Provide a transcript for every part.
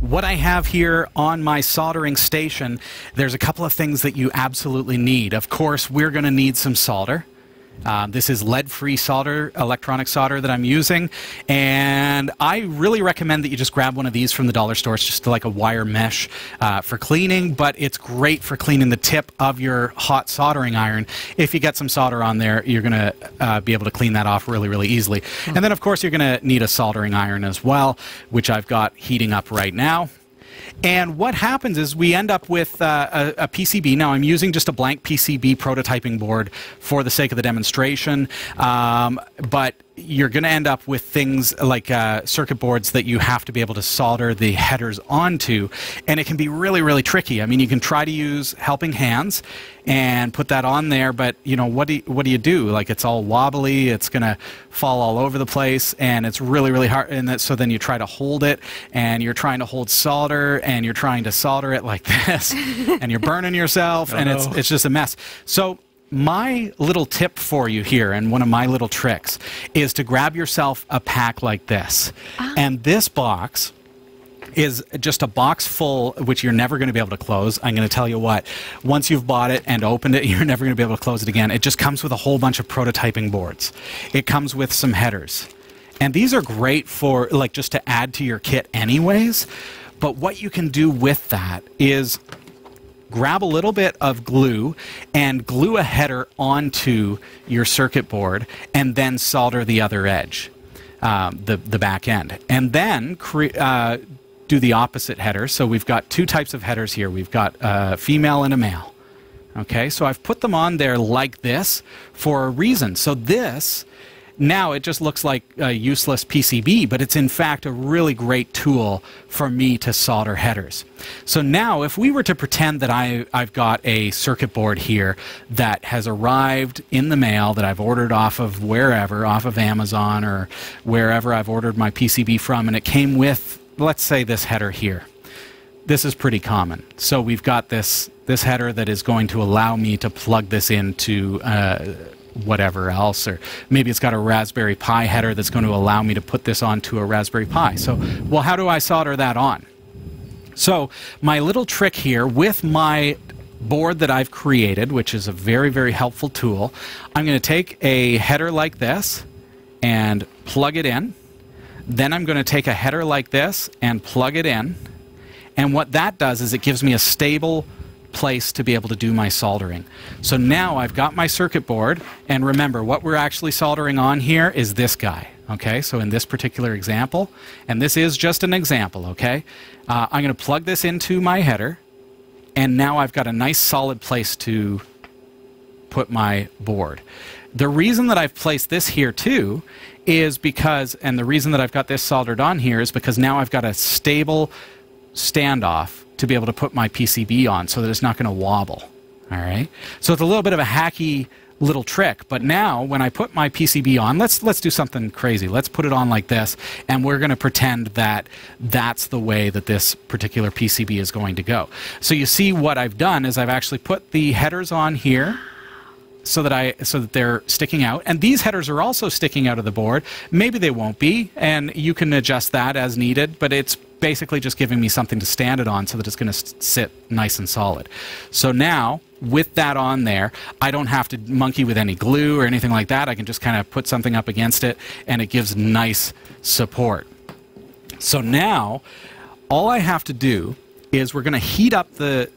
what I have here on my soldering station, there's a couple of things that you absolutely need. Of course, we're going to need some solder. This is lead-free solder, electronic solder that I'm using, and I really recommend that you just grab one of these from the dollar store. It's just like a wire mesh for cleaning, but it's great for cleaning the tip of your hot soldering iron. If you get some solder on there, you're going to be able to clean that off really, really easily. Oh. And then, of course, you're going to need a soldering iron as well, which I've got heating up right now. And what happens is we end up with a PCB. Now, I'm using just a blank PCB prototyping board for the sake of the demonstration, but you're going to end up with things like circuit boards that you have to be able to solder the headers onto, and it can be really, really tricky. I mean, you can try to use helping hands and put that on there, but, you know, what do you do? Like, it's all wobbly, it's going to fall all over the place, and it's really, really hard. And that, so then you try to hold it, and you're trying to hold solder, and you're trying to solder it like this, and you're burning yourself, and it's just a mess. So my little tip for you here, and one of my little tricks, is to grab yourself a pack like this. And this box is just a box full, which you're never going to be able to close. I'm going to tell you what, once you've bought it and opened it, you're never going to be able to close it again. It just comes with a whole bunch of prototyping boards. It comes with some headers. And these are great for, like, just to add to your kit anyways. But what you can do with that is grab a little bit of glue and glue a header onto your circuit board and then solder the other edge, the back end. And then do the opposite header. So we've got two types of headers here. We've got a female and a male. Okay, so I've put them on there like this for a reason. So this, now it just looks like a useless PCB, but it's in fact a really great tool for me to solder headers. So now if we were to pretend that I've got a circuit board here that has arrived in the mail that I've ordered off of wherever, off of Amazon or wherever I've ordered my PCB from, and it came with, let's say, this header here. This is pretty common. So we've got this header that is going to allow me to plug this into whatever else, or maybe it's got a Raspberry Pi header that's going to allow me to put this onto a Raspberry Pi. So, well, how do I solder that on? So my little trick here with my board that I've created, which is a very, very helpful tool, I'm going to take a header like this and plug it in. Then I'm going to take a header like this and plug it in. And what that does is it gives me a stable place to be able to do my soldering. So now I've got my circuit board, and remember what we're actually soldering on here is this guy, okay? So in this particular example, and this is just an example, okay? I'm going to plug this into my header, and now I've got a nice solid place to put my board. The reason that I've placed this here too is because, and the reason that I've got this soldered on here is because now I've got a stable standoff to be able to put my PCB on so that it's not going to wobble. All right? So it's a little bit of a hacky little trick, but now when I put my PCB on, let's do something crazy. Let's put it on like this, and we're going to pretend that that's the way that this particular PCB is going to go. So you see what I've done is I've actually put the headers on here so that they're sticking out. And these headers are also sticking out of the board. Maybe they won't be, and you can adjust that as needed, but it's basically just giving me something to stand it on so that it's going to sit nice and solid. So now, with that on there, I don't have to monkey with any glue or anything like that. I can just kind of put something up against it, and it gives nice support. So now, all I have to do is we're going to heat up the...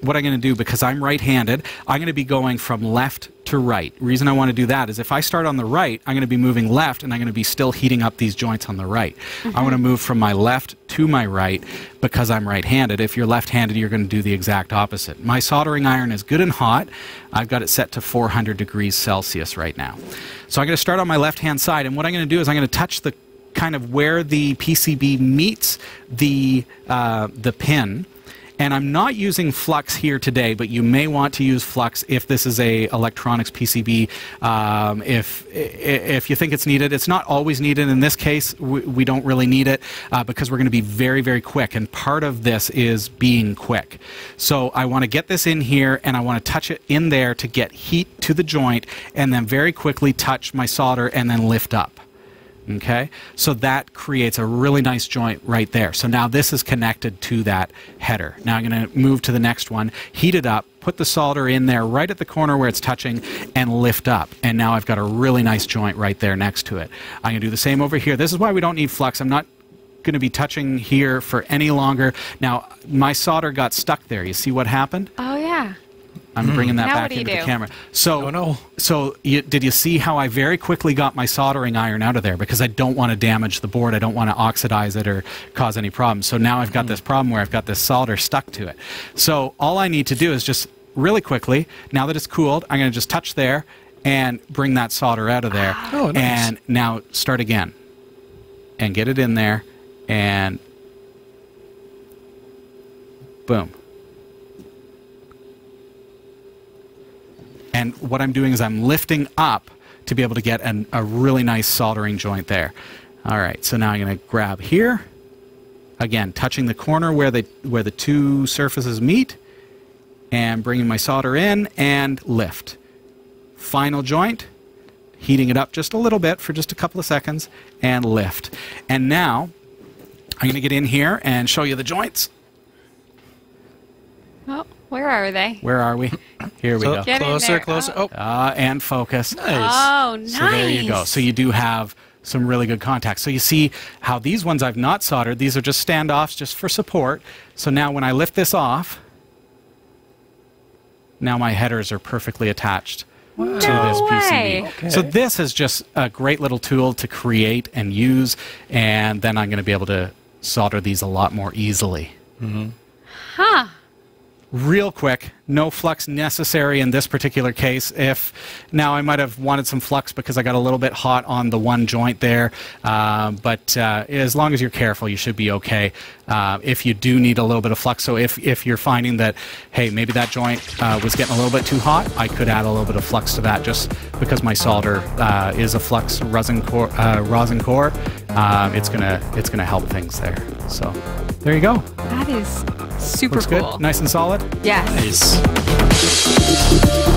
What I'm going to do, because I'm right-handed, I'm going to be going from left to right. The reason I want to do that is if I start on the right, I'm going to be moving left, and I'm going to be still heating up these joints on the right. I want to move from my left to my right because I'm right-handed. If you're left-handed, you're going to do the exact opposite. My soldering iron is good and hot. I've got it set to 400 degrees Celsius right now. So I'm going to start on my left-hand side, and what I'm going to do is I'm going to touch the kind of where the PCB meets the pin. And I'm not using flux here today, but you may want to use flux if this is a electronics PCB, if you think it's needed. It's not always needed. In this case, we don't really need it because we're going to be very, very quick. And part of this is being quick. So I want to get this in here, and I want to touch it in there to get heat to the joint, and then very quickly touch my solder and then lift up. Okay, so that creates a really nice joint right there. So now this is connected to that header. Now I'm going to move to the next one, heat it up, put the solder in there right at the corner where it's touching, and lift up. And now I've got a really nice joint right there next to it. I'm going to do the same over here. This is why we don't need flux. I'm not going to be touching here for any longer. Now, my solder got stuck there. You see what happened? Oh, yeah. I'm bringing that back into the camera. So, did you see how I very quickly got my soldering iron out of there? Because I don't want to damage the board. I don't want to oxidize it or cause any problems. So now I've got this problem where I've got this solder stuck to it. So all I need to do is just really quickly, now that it's cooled, I'm going to just touch there and bring that solder out of there. Oh, nice. And now start again and get it in there and boom. And what I'm doing is I'm lifting up to be able to get a really nice soldering joint there. All right, so now I'm going to grab here. Again, touching the corner where the two surfaces meet and bringing my solder in and lift. Final joint, heating it up just a little bit for just a couple of seconds and lift. And now I'm going to get in here and show you the joints. Oh. Where are they? Where are we? Here we go. Closer, closer. Oh. And focus. Nice. Oh, nice. So there you go. So you do have some really good contacts. So you see how these ones I've not soldered. These are just standoffs just for support. So now when I lift this off, now my headers are perfectly attached. Wow. To this PCB. Okay. So this is just a great little tool to create and use, and then I'm going to be able to solder these a lot more easily. Mm-hmm. Huh. Real quick, no flux necessary in this particular case. If now I might have wanted some flux because I got a little bit hot on the one joint there, but as long as you're careful, you should be okay. If you do need a little bit of flux, so if you're finding that, hey, maybe that joint was getting a little bit too hot, I could add a little bit of flux to that just because my solder is a flux rosin core. It's gonna help things there. So there you go. That is super cool. Looks good, nice and solid. Yes. Nice.